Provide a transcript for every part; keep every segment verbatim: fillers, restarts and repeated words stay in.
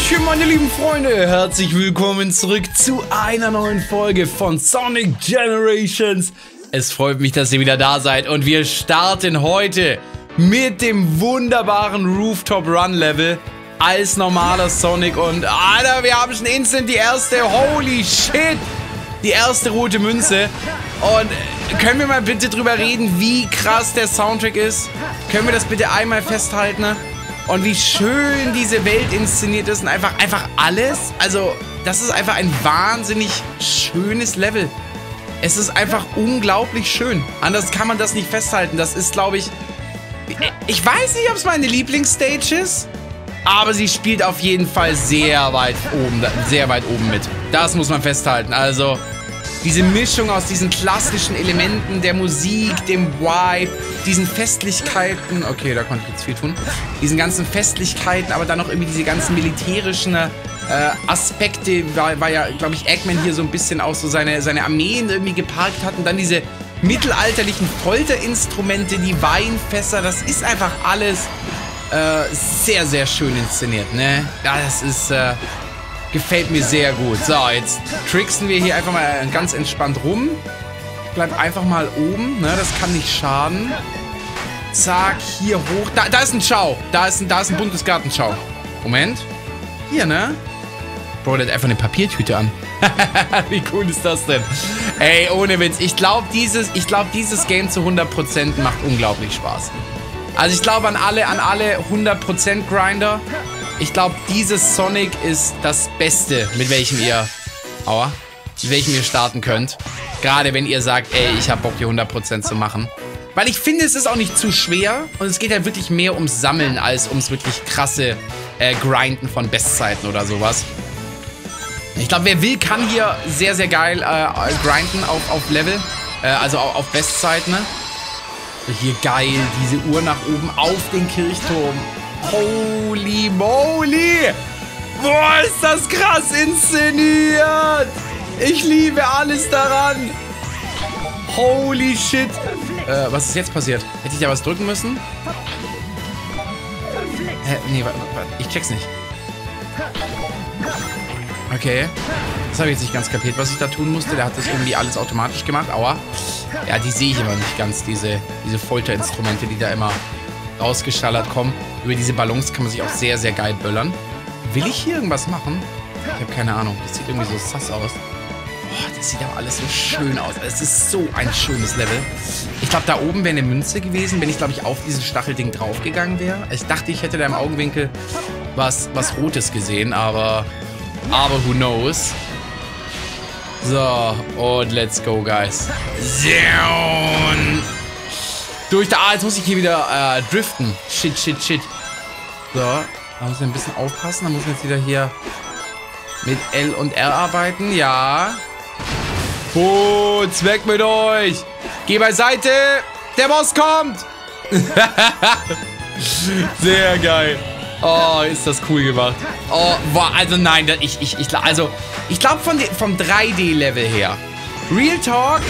Hallöchen, meine lieben Freunde! Herzlich willkommen zurück zu einer neuen Folge von Sonic Generations. Es freut mich, dass ihr wieder da seid und wir starten heute mit dem wunderbaren Rooftop Run Level als normaler Sonic. Und Alter, wir haben schon instant die erste, holy shit, die erste rote Münze. Und können wir mal bitte drüber reden, wie krass der Soundtrack ist? Können wir das bitte einmal festhalten? Und wie schön diese Welt inszeniert ist und einfach, einfach alles. Also, das ist einfach ein wahnsinnig schönes Level. Es ist einfach unglaublich schön. Anders kann man das nicht festhalten. Das ist, glaube ich... Ich weiß nicht, ob es meine Lieblingsstage ist, aber sie spielt auf jeden Fall sehr weit oben, sehr weit oben mit. Das muss man festhalten. Also, diese Mischung aus diesen klassischen Elementen der Musik, dem Vibe, diesen Festlichkeiten, okay, da konnte ich jetzt viel tun, diesen ganzen Festlichkeiten, aber dann noch irgendwie diese ganzen militärischen äh, Aspekte, war, war ja, glaube ich, Eggman hier so ein bisschen auch so seine, seine Armeen irgendwie geparkt hat und dann diese mittelalterlichen Folterinstrumente, die Weinfässer, das ist einfach alles äh, sehr, sehr schön inszeniert, ne? Ja, das ist... Äh, gefällt mir sehr gut. So, jetzt tricksen wir hier einfach mal ganz entspannt rum. Ich bleib einfach mal oben, ne? Das kann nicht schaden. Zack, hier hoch. Da, da ist ein Chao. Da ist ein, da ist ein buntes Gartenchao. Moment. Hier, ne? Bro, der hat einfach eine Papiertüte an. Wie cool ist das denn? Ey, ohne Witz. Ich glaube, dieses, ich glaub, dieses Game zu hundert Prozent macht unglaublich Spaß. Also ich glaube an alle, an alle hundert Prozent Grinder. Ich glaube, dieses Sonic ist das Beste, mit welchem ihr, aua, mit welchem ihr starten könnt. Gerade wenn ihr sagt, ey, ich habe Bock, hier hundert Prozent zu machen. Weil ich finde, es ist auch nicht zu schwer. Und es geht halt wirklich mehr ums Sammeln, als ums wirklich krasse äh, Grinden von Bestzeiten oder sowas. Ich glaube, wer will, kann hier sehr, sehr geil äh, grinden auf, auf Level. Äh, also auf Bestzeiten. Hier geil, diese Uhr nach oben auf den Kirchturm. Holy moly! Boah, ist das krass inszeniert! Ich liebe alles daran! Holy shit! Äh, was ist jetzt passiert? Hätte ich da was drücken müssen? Hä? Nee, warte, warte, ich check's nicht. Okay. Das habe ich jetzt nicht ganz kapiert, was ich da tun musste. Der hat das irgendwie alles automatisch gemacht. Aua. Ja, die sehe ich immer nicht ganz, diese, diese Folterinstrumente, die da immer rausgeschallert kommen. Über diese Ballons kann man sich auch sehr, sehr geil böllern. Will ich hier irgendwas machen? Ich habe keine Ahnung. Das sieht irgendwie so sass aus. Boah, das sieht aber alles so schön aus. Es ist so ein schönes Level. Ich glaube, da oben wäre eine Münze gewesen, wenn ich, glaube ich, auf dieses Stachelding draufgegangen wäre. Ich dachte, ich hätte da im Augenwinkel was, was Rotes gesehen, aber... Aber who knows? So, und let's go, guys. Zoom. Durch da. Ah, jetzt muss ich hier wieder äh, driften. Shit, shit, shit. So, da muss ich ein bisschen aufpassen. Da muss ich jetzt wieder hier mit L und R arbeiten. Ja. Putz, weg mit euch. Geh beiseite. Der Boss kommt. Sehr geil. Oh, ist das cool gemacht. Oh, boah, also nein, ich, ich, ich, also, ich glaube von vom drei D-Level her. Real Talk,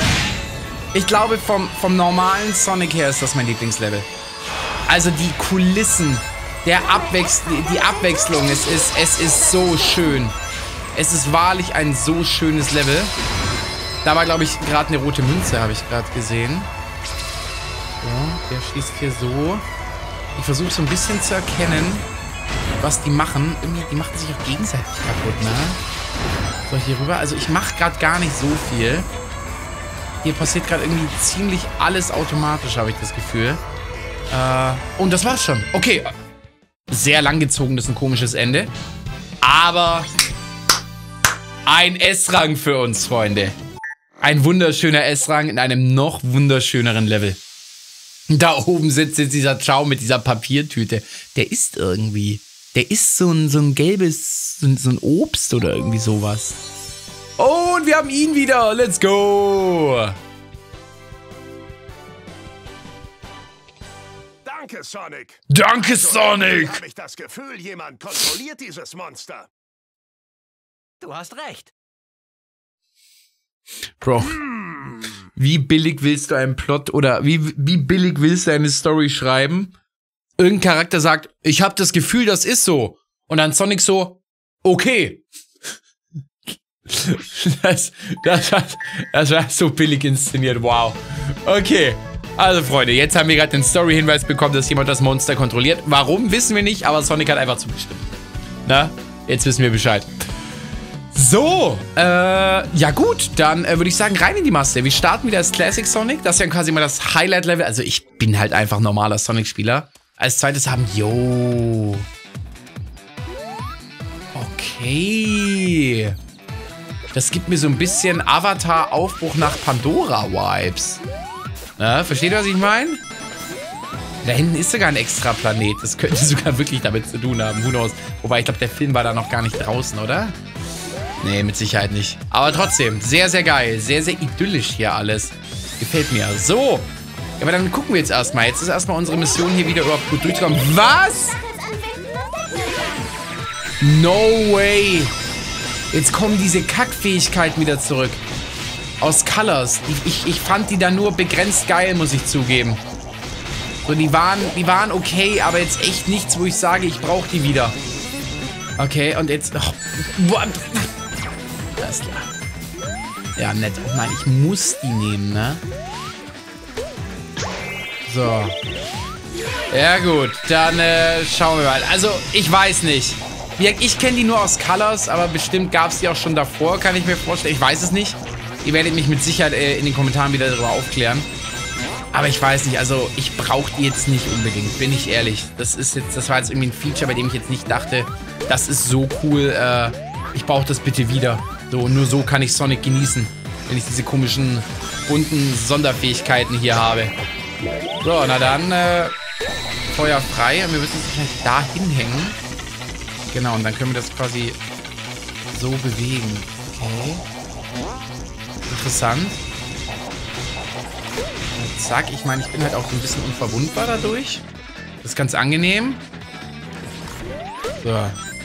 ich glaube vom, vom normalen Sonic her ist das mein Lieblingslevel. Also die Kulissen, der Abwechsl die Abwechslung, es ist, es ist so schön. Es ist wahrlich ein so schönes Level. Da war, glaube ich, gerade eine rote Münze, habe ich gerade gesehen. So, der schießt hier so. Ich versuche so ein bisschen zu erkennen, was die machen. Irgendwie, die machen sich auch gegenseitig kaputt, ne? So, hier rüber. Also ich mache gerade gar nicht so viel. Hier passiert gerade irgendwie ziemlich alles automatisch, habe ich das Gefühl. Äh, und das war's schon. Okay. Sehr langgezogenes und komisches Ende. Aber ein S-Rang für uns, Freunde. Ein wunderschöner S-Rang in einem noch wunderschöneren Level. Da oben sitzt jetzt dieser Chao mit dieser Papiertüte. Der isst irgendwie. Der isst so ein, so ein gelbes, so ein, so ein Obst oder irgendwie sowas. Oh, und wir haben ihn wieder. Let's go. Danke, Sonic. Danke, Sonic. Habe ich das Gefühl, jemand kontrolliert dieses Monster. Du hast recht. Bro. Hm. Wie billig willst du einen Plot oder wie, wie billig willst du eine Story schreiben? Irgendein Charakter sagt, ich hab das Gefühl, das ist so. Und dann Sonic so, okay. Das, das, hat, das war so billig inszeniert, wow. Okay, also Freunde, jetzt haben wir gerade den Story-Hinweis bekommen, dass jemand das Monster kontrolliert. Warum, wissen wir nicht, aber Sonic hat einfach zugestimmt. Na, jetzt wissen wir Bescheid. So, äh, ja gut, dann äh, würde ich sagen, rein in die Masse. Wir starten wieder als Classic Sonic, das ist ja quasi mal das Highlight-Level. Also ich bin halt einfach normaler Sonic-Spieler. Als zweites haben, yo. Okay. Das gibt mir so ein bisschen Avatar-Aufbruch nach Pandora-Vibes. Na, versteht ihr, was ich meine? Da hinten ist sogar ein extra Planet. Das könnte sogar wirklich damit zu tun haben. Who knows? Wobei, ich glaube, der Film war da noch gar nicht draußen, oder? Nee, mit Sicherheit nicht. Aber trotzdem, sehr, sehr geil. Sehr, sehr idyllisch hier alles. Gefällt mir. So. Aber dann gucken wir jetzt erstmal. Jetzt ist erstmal unsere Mission, hier wieder überhaupt gut durchzukommen. Was? No way. Jetzt kommen diese Kackfähigkeiten wieder zurück. Aus Colors. Ich, ich, ich fand die da nur begrenzt geil, muss ich zugeben. So, die waren, die waren okay, aber jetzt echt nichts, wo ich sage, ich brauche die wieder. Okay, und jetzt... Oh, alles klar. Ja, nett. Oh nein, ich muss die nehmen, ne? So. Ja gut, dann äh, schauen wir mal. Also, ich weiß nicht. Ich kenne die nur aus Colors, aber bestimmt gab es die auch schon davor, kann ich mir vorstellen. Ich weiß es nicht. Ihr werdet mich mit Sicherheit äh, in den Kommentaren wieder darüber aufklären. Aber ich weiß nicht, also ich brauche die jetzt nicht unbedingt, bin ich ehrlich. Das ist jetzt, das war jetzt irgendwie ein Feature, bei dem ich jetzt nicht dachte, das ist so cool, äh, ich brauche das bitte wieder. So, nur so kann ich Sonic genießen, wenn ich diese komischen, bunten Sonderfähigkeiten hier habe. So, na dann, äh, Feuer frei und wir müssen es wahrscheinlich da hinhängen. Genau, und dann können wir das quasi so bewegen. Okay. Interessant. Zack, ich meine, ich bin halt auch ein bisschen unverwundbar dadurch. Das ist ganz angenehm. So,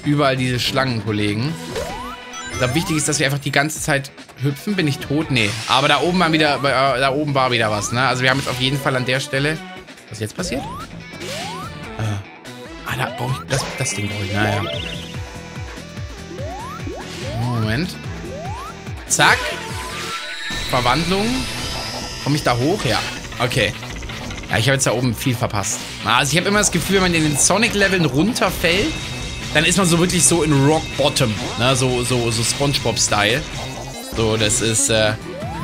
überall diese Schlangenkollegen. Ich glaube, wichtig ist, dass wir einfach die ganze Zeit hüpfen. Bin ich tot? Nee. Aber da oben war wieder, äh, da oben war wieder was, ne? Also wir haben jetzt auf jeden Fall an der Stelle... Was ist jetzt passiert? Äh, ah, da brauche ich... Das, das Ding brauche ich. Naja. Moment. Zack. Verwandlung. Komme ich da hoch? Ja. Okay. Ja, ich habe jetzt da oben viel verpasst. Also ich habe immer das Gefühl, wenn man in den Sonic-Leveln runterfällt, dann ist man so wirklich so in Rock Bottom. Ne? So, so, so Spongebob-Style. So, das ist, äh,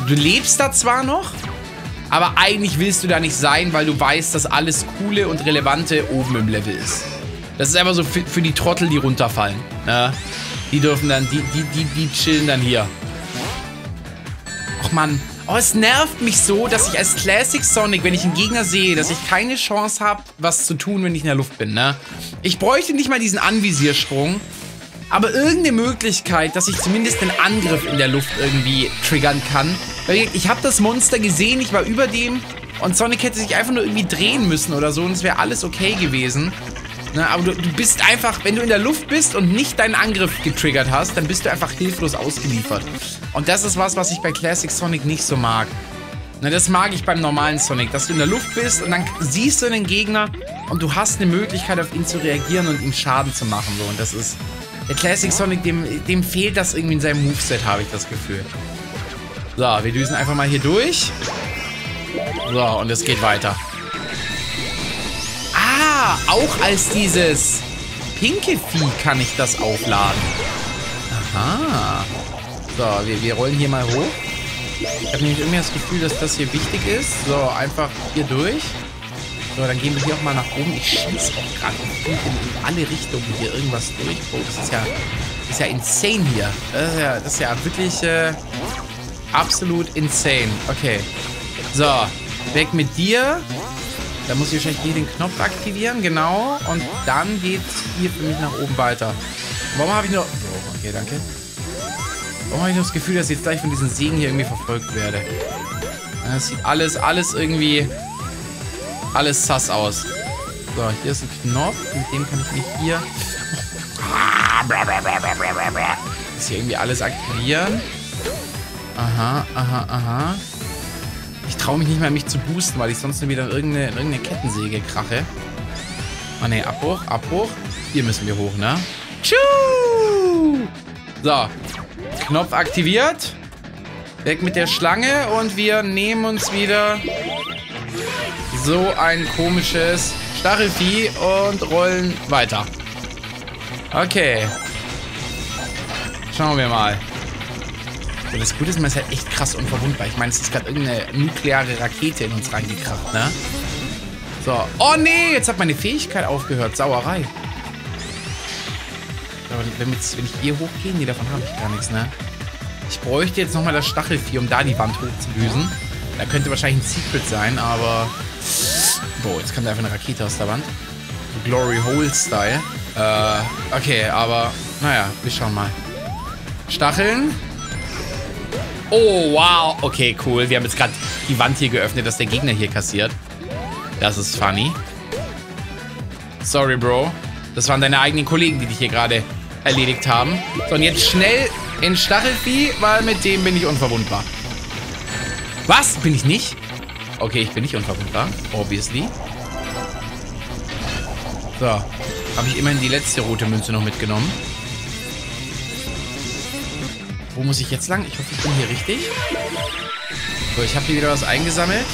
du lebst da zwar noch, aber eigentlich willst du da nicht sein, weil du weißt, dass alles Coole und Relevante oben im Level ist. Das ist einfach so für, für die Trottel, die runterfallen. Ne? Die dürfen dann, die, die, die, die chillen dann hier. Och Mann. Oh, es nervt mich so, dass ich als Classic Sonic, wenn ich einen Gegner sehe, dass ich keine Chance habe, was zu tun, wenn ich in der Luft bin, ne? Ich bräuchte nicht mal diesen Anvisiersprung, aber irgendeine Möglichkeit, dass ich zumindest einen Angriff in der Luft irgendwie triggern kann. Weil ich habe das Monster gesehen, ich war über dem und Sonic hätte sich einfach nur irgendwie drehen müssen oder so und es wäre alles okay gewesen. Ne? Aber du, du bist einfach, wenn du in der Luft bist und nicht deinen Angriff getriggert hast, dann bist du einfach hilflos ausgeliefert. Und das ist was, was ich bei Classic Sonic nicht so mag. Na, das mag ich beim normalen Sonic, dass du in der Luft bist und dann siehst du einen Gegner und du hast eine Möglichkeit, auf ihn zu reagieren und ihm Schaden zu machen. So. Und das ist, der Classic Sonic, dem, dem fehlt das irgendwie in seinem Moveset, habe ich das Gefühl. So, wir düsen einfach mal hier durch. So, und es geht weiter. Ah, auch als dieses pinke Vieh kann ich das aufladen. Aha. So, wir, wir rollen hier mal hoch. Ich habe nämlich irgendwie das Gefühl, dass das hier wichtig ist. So, einfach hier durch. So, dann gehen wir hier auch mal nach oben. Ich schieße auch gerade in, in alle Richtungen hier irgendwas durch. Oh, das ist ja, das ist ja insane hier. Das ist ja, das ist ja wirklich äh, absolut insane. Okay. So, weg mit dir. Da muss ich wahrscheinlich hier den Knopf aktivieren. Genau. Und dann geht's hier für mich nach oben weiter. Warum habe ich nur... Oh, okay, danke. Oh, ich habe das Gefühl, dass ich jetzt gleich von diesen Segen hier irgendwie verfolgt werde. Das sieht alles, alles irgendwie... Alles sass aus. So, hier ist ein Knopf. Mit dem kann ich mich hier... Ist hier irgendwie alles aktivieren. Aha, aha, aha. Ich traue mich nicht mehr, mich zu boosten, weil ich sonst wieder in irgendeine, in irgendeine Kettensäge krache. Oh ne, Abbruch, Abbruch. Hier müssen wir hoch, ne? Tschüss! Juhu. So. Knopf aktiviert. Weg mit der Schlange. Und wir nehmen uns wieder so ein komisches Stachelvieh und rollen weiter. Okay. Schauen wir mal. So, das Gute ist, man ist halt echt krass unverwundbar. Ich meine, es ist gerade irgendeine nukleare Rakete in uns reingekracht, ne? So. Oh, nee! Jetzt hat meine Fähigkeit aufgehört. Sauerei. Aber wenn, jetzt, wenn ich hier hochgehe, nee, davon habe ich gar nichts, ne? Ich bräuchte jetzt nochmal das Stachelvieh, um da die Wand hochzulösen. Da könnte wahrscheinlich ein Secret sein, aber... Boah, jetzt kommt einfach eine Rakete aus der Wand. Glory Hole-Style. Äh, okay, aber... Naja, wir schauen mal. Stacheln. Oh, wow. Okay, cool. Wir haben jetzt gerade die Wand hier geöffnet, dass der Gegner hier kassiert. Das ist funny. Sorry, Bro. Das waren deine eigenen Kollegen, die dich hier gerade erledigt haben. So, und jetzt schnell in Stachelvieh, weil mit dem bin ich unverwundbar. Was? Bin ich nicht? Okay, ich bin nicht unverwundbar. Obviously. So. Habe ich immerhin die letzte rote Münze noch mitgenommen. Wo muss ich jetzt lang? Ich hoffe, ich bin hier richtig. So, ich habe hier wieder was eingesammelt.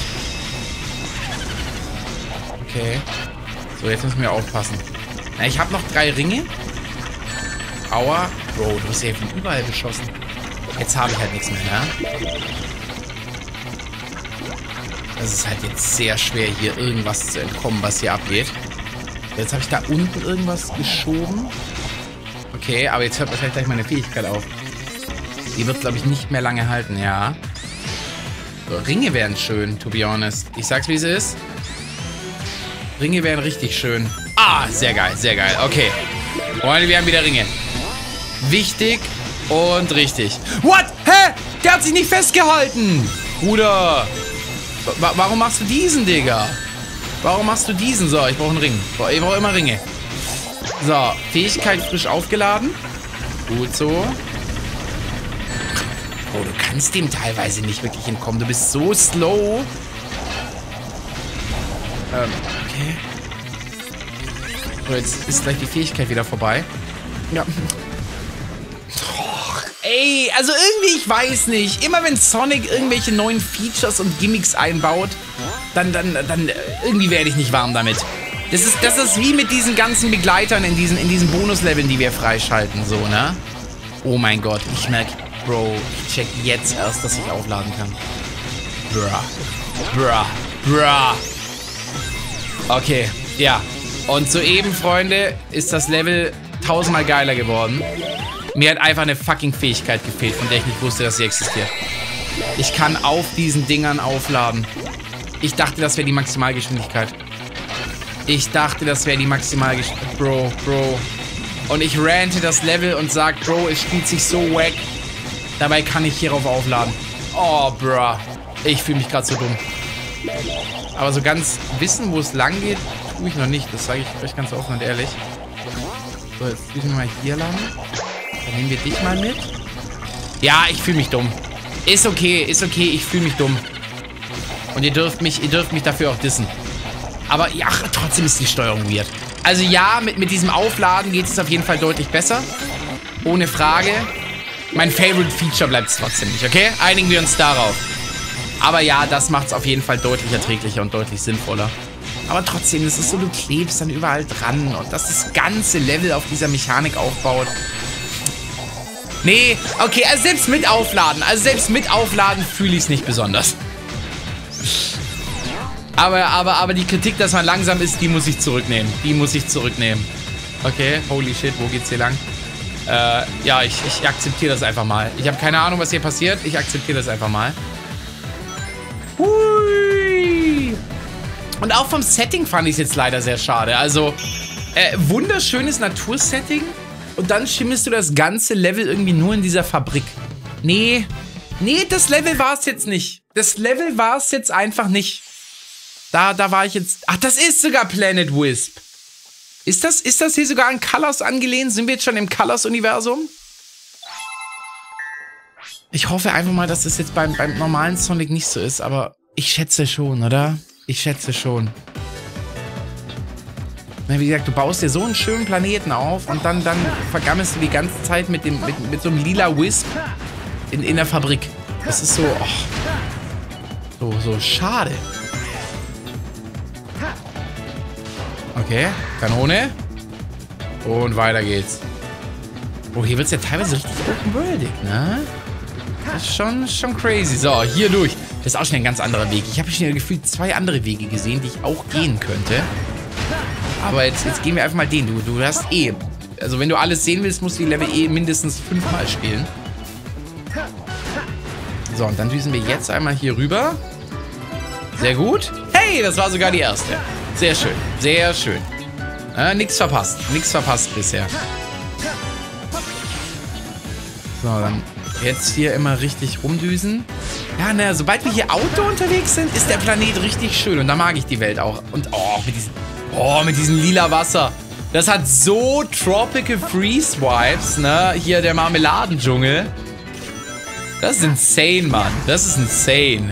Okay. So, jetzt müssen wir aufpassen. Na, ich habe noch drei Ringe. Aua. Bro, du bist ja von überall geschossen. Jetzt habe ich halt nichts mehr, ne? Das ist halt jetzt sehr schwer, hier irgendwas zu entkommen, was hier abgeht. Jetzt habe ich da unten irgendwas geschoben. Okay, aber jetzt hört wahrscheinlich gleich meine Fähigkeit auf. Die wird, glaube ich, nicht mehr lange halten, ja. So, Ringe wären schön, to be honest. Ich sag's, wie es ist. Ringe wären richtig schön. Ah, sehr geil, sehr geil. Okay. Freunde, wir haben wieder Ringe. Wichtig und richtig. What? Hä? Der hat sich nicht festgehalten. Bruder. Wa warum machst du diesen, Digga? Warum machst du diesen? So, ich brauche einen Ring. Ich brauche immer Ringe. So, Fähigkeit frisch aufgeladen. Gut so. Oh, du kannst dem teilweise nicht wirklich entkommen. Du bist so slow. Ähm, okay. So, jetzt ist gleich die Fähigkeit wieder vorbei. Ja. Och, ey, also irgendwie, ich weiß nicht. Immer wenn Sonic irgendwelche neuen Features und Gimmicks einbaut, dann, dann, dann, irgendwie werde ich nicht warm damit. Das ist, das ist wie mit diesen ganzen Begleitern in diesen, in diesen Bonusleveln, die wir freischalten, so, ne? Oh mein Gott, ich merke, Bro, ich check jetzt erst, dass ich aufladen kann. Bruh. Bruh. Bruh. Okay, ja. Und soeben, Freunde, ist das Level tausendmal geiler geworden. Mir hat einfach eine fucking Fähigkeit gefehlt, von der ich nicht wusste, dass sie existiert. Ich kann auf diesen Dingern aufladen. Ich dachte, das wäre die Maximalgeschwindigkeit. Ich dachte, das wäre die Maximalgeschwindigkeit. Bro, Bro. Und ich rante das Level und sag, Bro, es spielt sich so wack. Dabei kann ich hierauf aufladen. Oh, bruh. Ich fühle mich gerade so dumm. Aber so ganz wissen, wo es lang geht, tue ich noch nicht. Das sage ich euch ganz offen und ehrlich. So, jetzt müssen wir mal hier lang. Dann nehmen wir dich mal mit. Ja, ich fühle mich dumm. Ist okay, ist okay. Ich fühle mich dumm. Und ihr dürft mich, ihr dürft mich dafür auch dissen. Aber ja, trotzdem ist die Steuerung weird. Also ja, mit, mit diesem Aufladen geht es auf jeden Fall deutlich besser. Ohne Frage. Mein Favorite Feature bleibt es trotzdem nicht, okay? Einigen wir uns darauf. Aber ja, das macht es auf jeden Fall deutlich erträglicher und deutlich sinnvoller. Aber trotzdem, das ist so, du klebst dann überall dran und dass das ganze Level auf dieser Mechanik aufbaut. Nee, okay, also selbst mit Aufladen, also selbst mit Aufladen fühle ich es nicht besonders. Aber, aber, aber die Kritik, dass man langsam ist, die muss ich zurücknehmen. Die muss ich zurücknehmen. Okay, holy shit, wo geht's hier lang? Äh, ja, ich, ich akzeptiere das einfach mal. Ich habe keine Ahnung, was hier passiert. Ich akzeptiere das einfach mal. Hui! Und auch vom Setting fand ich es jetzt leider sehr schade. Also, äh, wunderschönes Natursetting. Und dann schimmelst du das ganze Level irgendwie nur in dieser Fabrik. Nee, nee, das Level war es jetzt nicht. Das Level war es jetzt einfach nicht. Da, da war ich jetzt... Ach, das ist sogar Planet Wisp. Ist das, ist das hier sogar an Colors angelehnt? Sind wir jetzt schon im Colors-Universum? Ich hoffe einfach mal, dass das jetzt beim, beim normalen Sonic nicht so ist, aber ich schätze schon, oder? Ich schätze schon. Na, wie gesagt, du baust dir so einen schönen Planeten auf und dann, dann vergammelst du die ganze Zeit mit, dem, mit, mit so einem lila Wisp in, in der Fabrik. Das ist so, oh, so, so schade. Okay, Kanone. Und weiter geht's. Oh, hier wird's ja teilweise richtig open-worldig, ne? Das ist schon, schon crazy. So, hier durch. Das ist auch schon ein ganz anderer Weg. Ich habe schon gefühlt zwei andere Wege gesehen, die ich auch gehen könnte. Aber jetzt, jetzt gehen wir einfach mal den. Du, du hast eh... Also, wenn du alles sehen willst, musst du die Level eh mindestens fünfmal spielen. So, und dann düsen wir jetzt einmal hier rüber. Sehr gut. Hey, das war sogar die erste. Sehr schön, sehr schön. Äh, nix verpasst, nix verpasst bisher. So, dann jetzt hier immer richtig rumdüsen. Ja, naja, sobald wir hier Auto unterwegs sind, ist der Planet richtig schön. Und da mag ich die Welt auch. Und oh, mit diesem, oh, mit diesem lila Wasser. Das hat so Tropical Freeze Vibes, ne? Hier der Marmeladendschungel. Das ist insane, Mann. Das ist insane.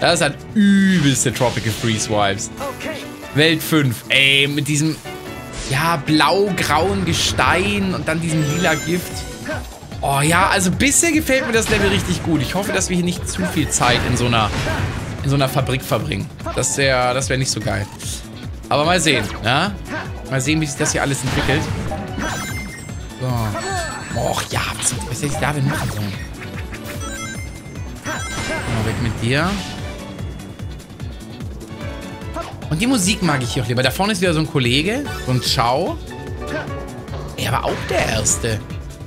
Das hat übelste Tropical Freeze Vibes. Okay. Welt fünf, ey, mit diesem, ja, blau-grauen Gestein und dann diesem lila Gift. Oh ja, also bisher gefällt mir das Level richtig gut. Ich hoffe, dass wir hier nicht zu viel Zeit in so einer, in so einer Fabrik verbringen. Das wäre, das wäre nicht so geil. Aber mal sehen, ja? Mal sehen, wie sich das hier alles entwickelt. So. Och ja, was, was hätte ich da denn machen sollen? Mal weg mit dir. Und die Musik mag ich hier auch lieber. Da vorne ist wieder so ein Kollege, so ein Chao. Er war auch der Erste.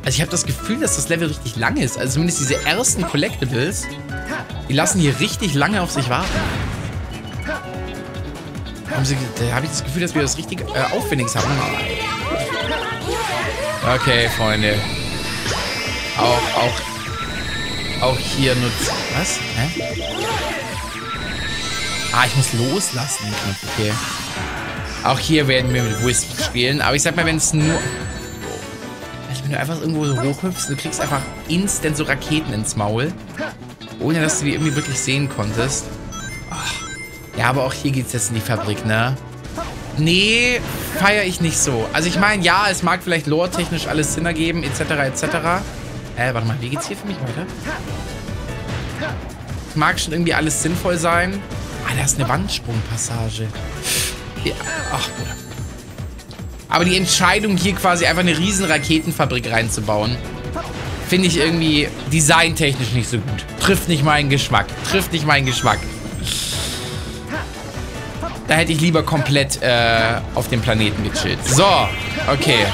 Also ich habe das Gefühl, dass das Level richtig lang ist. Also zumindest diese ersten Collectibles, die lassen hier richtig lange auf sich warten. Da habe ich das Gefühl, dass wir das richtig äh, aufwendig haben. Okay, Freunde. Auch, auch, auch hier nutzt... Was? Hä? Ah, ich muss loslassen. Okay. Auch hier werden wir mit Wisp spielen. Aber ich sag mal, wenn es nur... Also wenn du einfach irgendwo so hochhüpfst, du kriegst einfach instant so Raketen ins Maul. Ohne, dass du die irgendwie wirklich sehen konntest. Oh. Ja, aber auch hier geht's jetzt in die Fabrik, ne? Nee, feiere ich nicht so. Also ich meine, ja, es mag vielleicht lore-technisch alles Sinn ergeben, et cetera, et cetera. Äh, warte mal, wie geht's hier für mich weiter? Es mag schon irgendwie alles sinnvoll sein. Ah, da ist eine Wandsprungpassage. Ja, ach, Bruder. Aber die Entscheidung, hier quasi einfach eine riesen Raketenfabrik reinzubauen, finde ich irgendwie designtechnisch nicht so gut. Trifft nicht meinen Geschmack. Trifft nicht meinen Geschmack. Da hätte ich lieber komplett äh, auf dem Planeten gechillt. So, okay.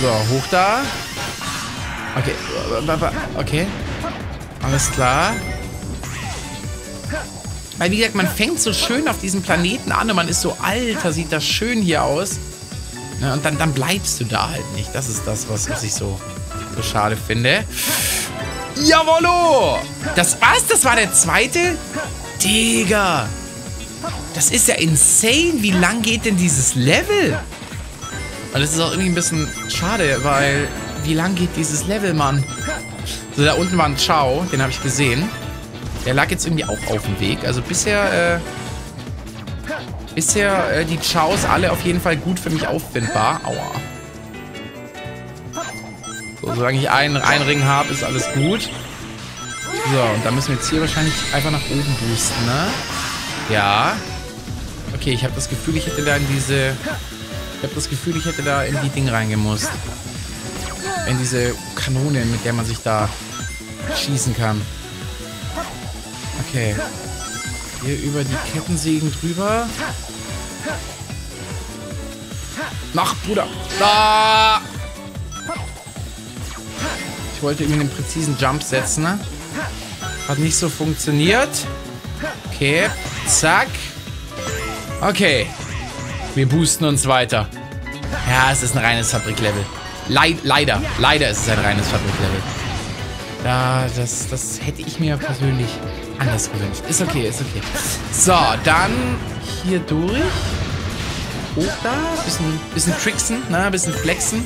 So, hoch da. Okay, okay. Alles klar. Weil, wie gesagt, man fängt so schön auf diesem Planeten an und man ist so, Alter, sieht das schön hier aus. Ja, und dann, dann bleibst du da halt nicht. Das ist das, was, was ich so, so schade finde. Jawollo! Das war's? Das war der zweite? Digga! Das ist ja insane. Wie lang geht denn dieses Level? Und das ist auch irgendwie ein bisschen schade, weil wie lang geht dieses Level, Mann? So, da unten war ein Chao, den habe ich gesehen. Der lag jetzt irgendwie auch auf dem Weg. Also bisher, äh, bisher äh, die Chaos alle auf jeden Fall gut für mich auffindbar. Aua. So, solange ich einen, einen Ring habe, ist alles gut. So, und dann müssen wir jetzt hier wahrscheinlich einfach nach oben boosten, ne? Ja. Okay, ich habe das Gefühl, ich hätte da in diese... Ich habe das Gefühl, ich hätte da in die Ding reingemusst. In diese Kanone, mit der man sich da schießen kann. Okay. Hier über die Kettensägen drüber. Mach, Bruder. Ah! Ich wollte irgendwie einen präzisen Jump setzen. Ne? Hat nicht so funktioniert. Okay. Zack. Okay. Wir boosten uns weiter. Ja, es ist ein reines Fabriklevel. Leid, leider. Leider ist es ein reines Fabriklevel. Da, das, das hätte ich mir persönlich anders gewünscht. Ist okay, ist okay. So, dann hier durch. Hoch da. Bisschen, bisschen tricksen, ne? Bisschen flexen.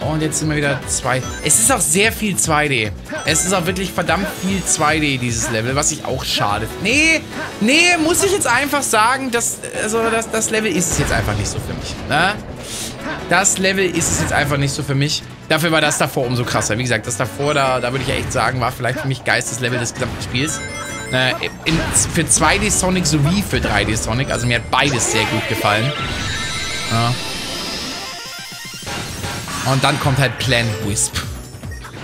Und jetzt sind wir wieder zwei. Es ist auch sehr viel zwei D. Es ist auch wirklich verdammt viel zwei D, dieses Level, was ich auch schade. Nee, nee, muss ich jetzt einfach sagen, dass, also das, das Level ist es jetzt einfach nicht so für mich. Ne? Das Level ist es jetzt einfach nicht so für mich. Dafür war das davor umso krasser. Wie gesagt, das davor, da, da würde ich echt sagen, war vielleicht für mich geilstes Level des gesamten Spiels. Äh, in, für zwei D Sonic sowie für drei D Sonic. Also mir hat beides sehr gut gefallen. Ja. Und dann kommt halt Planet Wisp.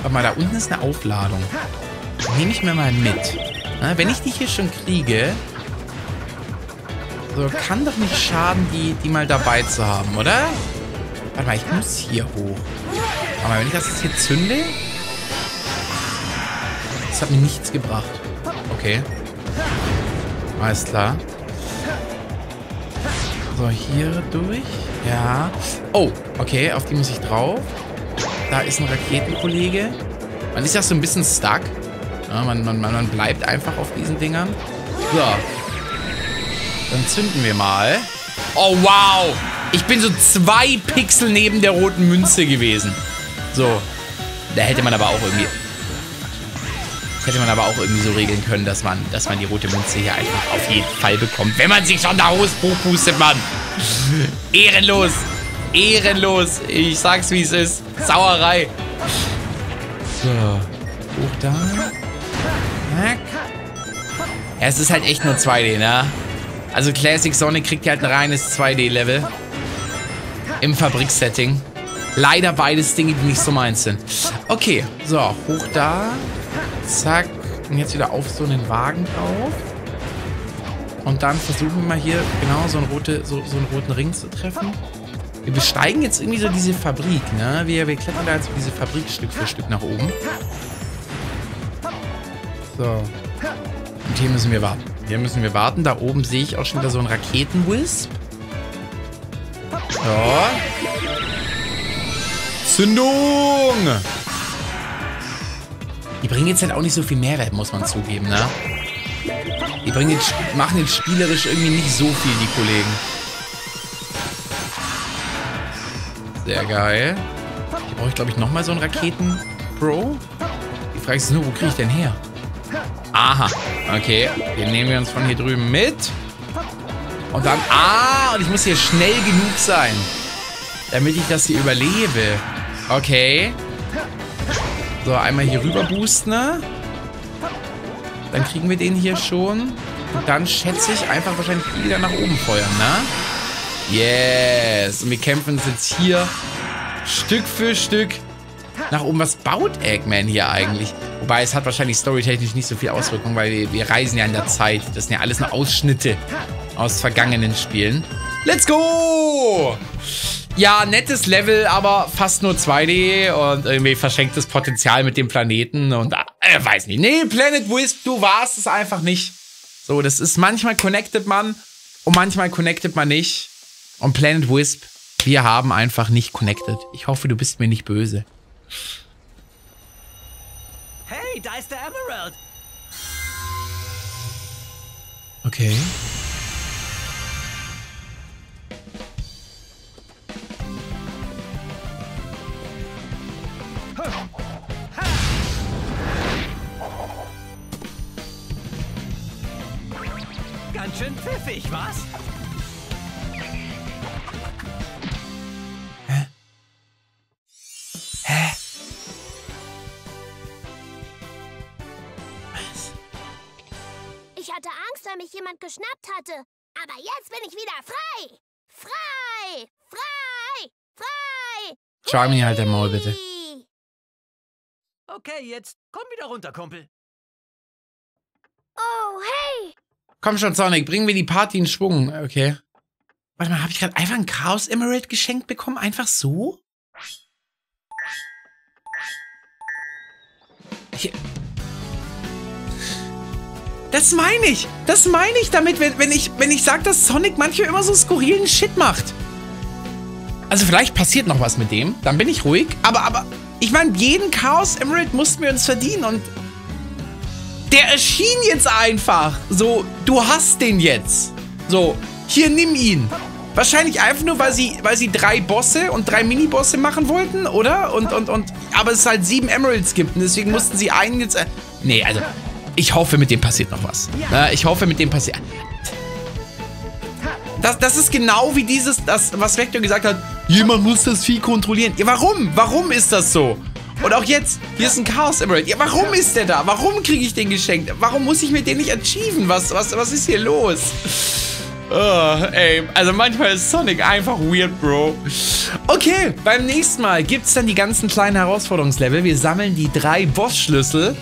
Warte mal, da unten ist eine Aufladung. Nehme ich mir mal mit. Na, wenn ich die hier schon kriege, so kann doch nicht schaden, die, die mal dabei zu haben, oder? Warte mal, ich muss hier hoch. Aber wenn ich das jetzt hier zünde... Das hat mir nichts gebracht. Okay. Alles klar. So, hier durch. Ja. Oh, okay, auf die muss ich drauf. Da ist ein Raketenkollege. Man ist ja so ein bisschen stuck. Ja, man, man, man bleibt einfach auf diesen Dingern. So. Dann zünden wir mal. Oh, wow. Ich bin so zwei Pixel neben der roten Münze gewesen. So. Da hätte man aber auch irgendwie... Hätte man aber auch irgendwie so regeln können, dass man, dass man die rote Münze hier einfach auf jeden Fall bekommt. Wenn man sich schon da hochpustet, Mann. Ehrenlos. Ehrenlos. Ich sag's, wie es ist. Sauerei. So. Hoch da. Hack. Ja, es ist halt echt nur zwei D, ne? Also Classic Sonic kriegt halt ein reines zwei D-Level. Im Fabriksetting. Leider beides Dinge, die nicht so meins sind. Okay. So, hoch da. Zack. Und jetzt wieder auf so einen Wagen drauf. Und dann versuchen wir mal hier genau so einen, rote, so, so einen roten Ring zu treffen. Wir besteigen jetzt irgendwie so diese Fabrik, ne? Wir, wir klettern da jetzt so diese Fabrik Stück für Stück nach oben. So. Und hier müssen wir warten. Hier müssen wir warten. Da oben sehe ich auch schon wieder so einen Raketen-Wisp. So. Zündung! Die bringen jetzt halt auch nicht so viel Mehrwert, muss man zugeben, ne? Die bringen jetzt, machen jetzt spielerisch irgendwie nicht so viel, die Kollegen. Sehr geil. Hier brauche ich, glaube ich, nochmal so einen Raketen-Pro. Die Frage ist nur, wo kriege ich denn her? Aha. Okay. Den nehmen wir uns von hier drüben mit. Und dann... Ah, und ich muss hier schnell genug sein, damit ich das hier überlebe. Okay. So, einmal hier rüber boosten. Dann kriegen wir den hier schon. Und dann schätze ich einfach wahrscheinlich wieder nach oben feuern, ne? Yes! Und wir kämpfen uns jetzt hier Stück für Stück nach oben. Was baut Eggman hier eigentlich? Wobei, es hat wahrscheinlich storytechnisch nicht so viel Auswirkung, weil wir, wir reisen ja in der Zeit. Das sind ja alles nur Ausschnitte aus vergangenen Spielen. Let's go! Ja, nettes Level, aber fast nur zwei D und irgendwie verschenktes Potenzial mit dem Planeten und äh, weiß nicht. Nee, Planet Wisp, du warst es einfach nicht. So, das ist manchmal connected man und manchmal connected man nicht. Und Planet Wisp, wir haben einfach nicht connected. Ich hoffe, du bist mir nicht böse. Hey, da ist der Emerald. Okay. Ganz schön pfiffig, was? Hä? Hä? Was? Ich hatte Angst, weil mich jemand geschnappt hatte. Aber jetzt bin ich wieder frei! Frei! Frei! Frei! Charming, halt dein Maul, bitte. Okay, jetzt komm wieder runter, Kumpel. Oh, hey! Komm schon, Sonic, bringen wir die Party in Schwung. Okay. Warte mal, habe ich gerade einfach ein Chaos Emerald geschenkt bekommen? Einfach so? Hier. Das meine ich. Das meine ich damit, wenn, wenn ich, wenn ich sage, dass Sonic manchmal immer so skurrilen Shit macht. Also vielleicht passiert noch was mit dem. Dann bin ich ruhig. Aber, aber... Ich meine, jeden Chaos Emerald mussten wir uns verdienen und der erschien jetzt einfach. So, du hast den jetzt. So, hier, nimm ihn. Wahrscheinlich einfach nur, weil sie, weil sie drei Bosse und drei Mini-Bosse machen wollten, oder? Und, und, und, aber es halt sieben Emeralds gibt und deswegen mussten sie einen jetzt... Nee, also, ich hoffe, mit dem passiert noch was. Ich hoffe, mit dem passiert... Das, das ist genau wie dieses, das, was Vector gesagt hat, jemand muss das Vieh kontrollieren. Ja, warum? Warum ist das so? Und auch jetzt, hier ist ein Chaos Emerald. Ja, warum ist der da? Warum kriege ich den geschenkt? Warum muss ich mir den nicht achieven? Was, was, was ist hier los? Oh, ey, also manchmal ist Sonic einfach weird, Bro. Okay, beim nächsten Mal gibt es dann die ganzen kleinen Herausforderungslevel. Wir sammeln die drei Bossschlüssel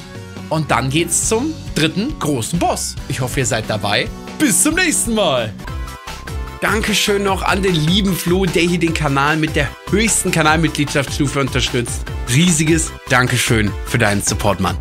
und dann geht's zum dritten großen Boss. Ich hoffe, ihr seid dabei. Bis zum nächsten Mal. Dankeschön noch an den lieben Flo, der hier den Kanal mit der höchsten Kanalmitgliedschaftsstufe unterstützt. Riesiges Dankeschön für deinen Support, Mann.